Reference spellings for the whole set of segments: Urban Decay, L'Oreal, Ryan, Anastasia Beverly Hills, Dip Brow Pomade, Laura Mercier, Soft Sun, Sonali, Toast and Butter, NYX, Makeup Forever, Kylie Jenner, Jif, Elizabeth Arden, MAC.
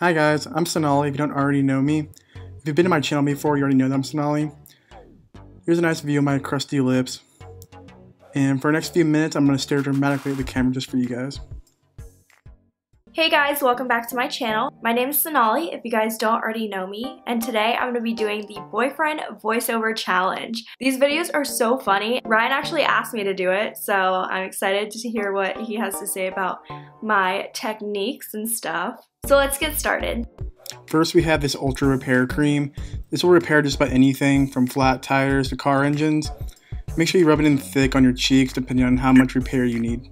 Hi guys, I'm Sonali if you don't already know me. If you've been to my channel before, you already know that I'm Sonali. Here's a nice view of my crusty lips. And for the next few minutes, I'm going to stare dramatically at the camera just for you guys. Hey guys, welcome back to my channel. My name is Sonali, if you guys don't already know me, and today I'm going to be doing the boyfriend voiceover challenge. These videos are so funny. Ryan actually asked me to do it, so I'm excited to hear what he has to say about my techniques and stuff. So let's get started. First, we have this Ultra Repair Cream. This will repair just about anything from flat tires to car engines. Make sure you rub it in thick on your cheeks depending on how much repair you need.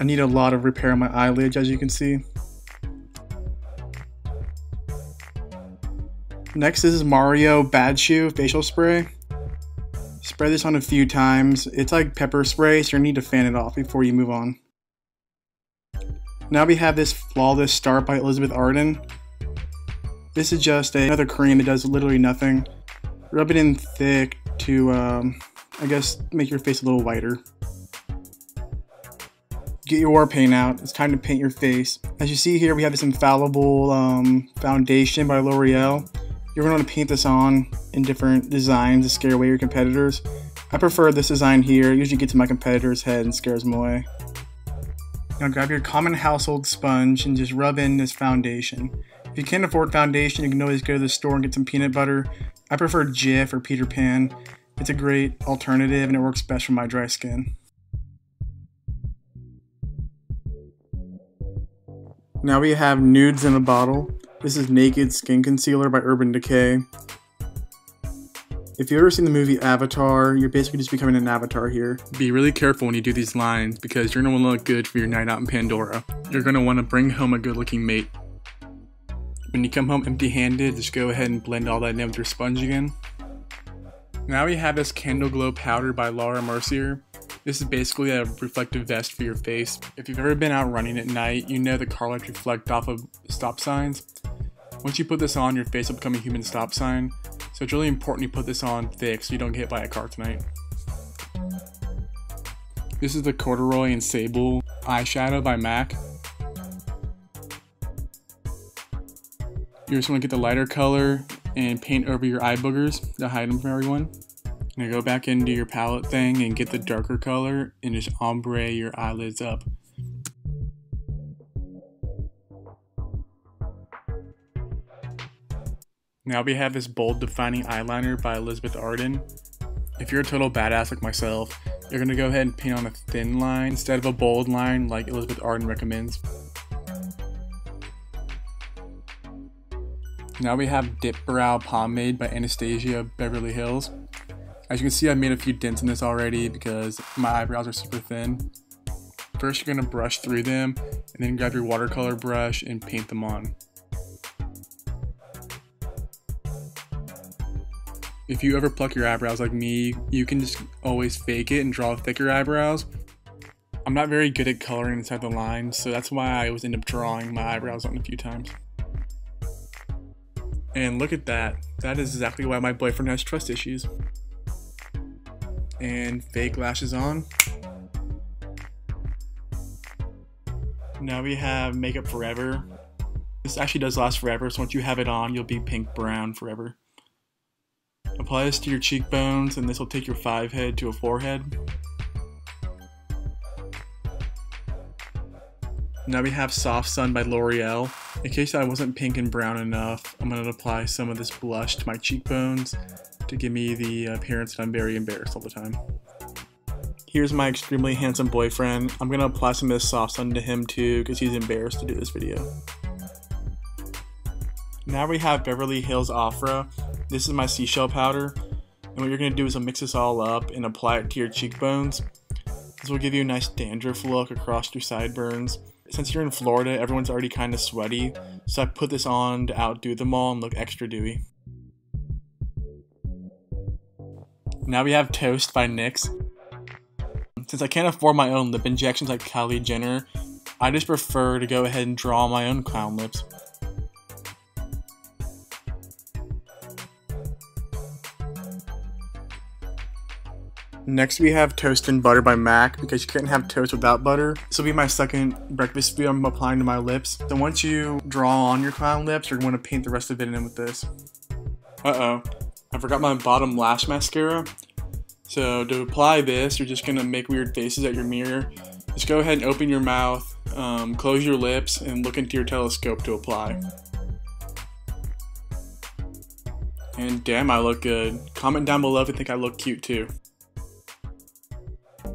I need a lot of repair on my eyelids, as you can see. Next, this is Mario Bad Shoe Facial Spray. Spray this on a few times. It's like pepper spray, so you need to fan it off before you move on. Now we have this Flawless Start by Elizabeth Arden. This is just another cream that does literally nothing. Rub it in thick to, I guess, make your face a little whiter. Get your war paint out. It's time to paint your face. As you see here, we have this infallible foundation by L'Oreal. You're going to want to paint this on in different designs to scare away your competitors. I prefer this design here. It usually gets in my competitor's head and scares them away. Now grab your common household sponge and just rub in this foundation. If you can't afford foundation, you can always go to the store and get some peanut butter. I prefer Jif or Peter Pan. It's a great alternative and it works best for my dry skin. Now we have Nudes in a Bottle. This is Naked Skin Concealer by Urban Decay. If you've ever seen the movie Avatar, you're basically just becoming an avatar here. Be really careful when you do these lines because you're gonna wanna look good for your night out in Pandora. You're gonna wanna bring home a good looking mate. When you come home empty-handed, just go ahead and blend all that in with your sponge again. Now we have this Candle Glow Powder by Laura Mercier. This is basically a reflective vest for your face. If you've ever been out running at night, you know the car lights reflect off of stop signs. Once you put this on, your face will become a human stop sign. So it's really important you put this on thick so you don't get hit by a car tonight. This is the Corduroy and Sable Eyeshadow by MAC. You just want to get the lighter color and paint over your eye boogers to hide them from everyone. Now go back into your palette thing and get the darker color and just ombre your eyelids up. Now we have this Bold Defining Eyeliner by Elizabeth Arden. If you're a total badass like myself, you're going to go ahead and paint on a thin line instead of a bold line like Elizabeth Arden recommends. Now we have Dip Brow Pomade by Anastasia Beverly Hills. As you can see, I made a few dents in this already because my eyebrows are super thin. First, you're going to brush through them and then grab your watercolor brush and paint them on. If you ever pluck your eyebrows like me, you can just always fake it and draw thicker eyebrows. I'm not very good at coloring inside the lines, so that's why I always end up drawing my eyebrows on a few times. And look at that. That is exactly why my boyfriend has trust issues. And fake lashes on. Now we have Makeup Forever. This actually does last forever, so once you have it on, you'll be pink brown forever. Apply this to your cheekbones, and this will take your 5 head to a 4 head. Now we have Soft Sun by L'Oreal. In case I wasn't pink and brown enough, I'm going to apply some of this blush to my cheekbones to give me the appearance that I'm very embarrassed all the time. Here's my extremely handsome boyfriend. I'm going to apply some of this Soft Sun to him too because he's embarrassed to do this video. Now we have Beverly Hills Afro. This is my seashell powder. And what you're going to do is mix this all up and apply it to your cheekbones. This will give you a nice dandruff look across your sideburns. Since you're in Florida, everyone's already kind of sweaty. So I put this on to outdo them all and look extra dewy. Now we have Toast by NYX. Since I can't afford my own lip injections like Kylie Jenner, I just prefer to go ahead and draw my own clown lips. Next we have Toast and Butter by MAC, because you can't have toast without butter. This will be my second breakfast food I'm applying to my lips. Then once you draw on your clown lips, you're going to paint the rest of it in with this. Uh-oh, I forgot my bottom lash mascara. So to apply this, you're just going to make weird faces at your mirror. Just go ahead and open your mouth, close your lips, and look into your telescope to apply. And damn, I look good. Comment down below if you think I look cute too.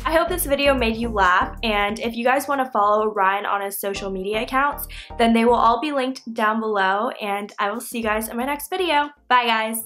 I hope this video made you laugh, and if you guys want to follow Ryan on his social media accounts, then they will all be linked down below, and I will see you guys in my next video. Bye guys!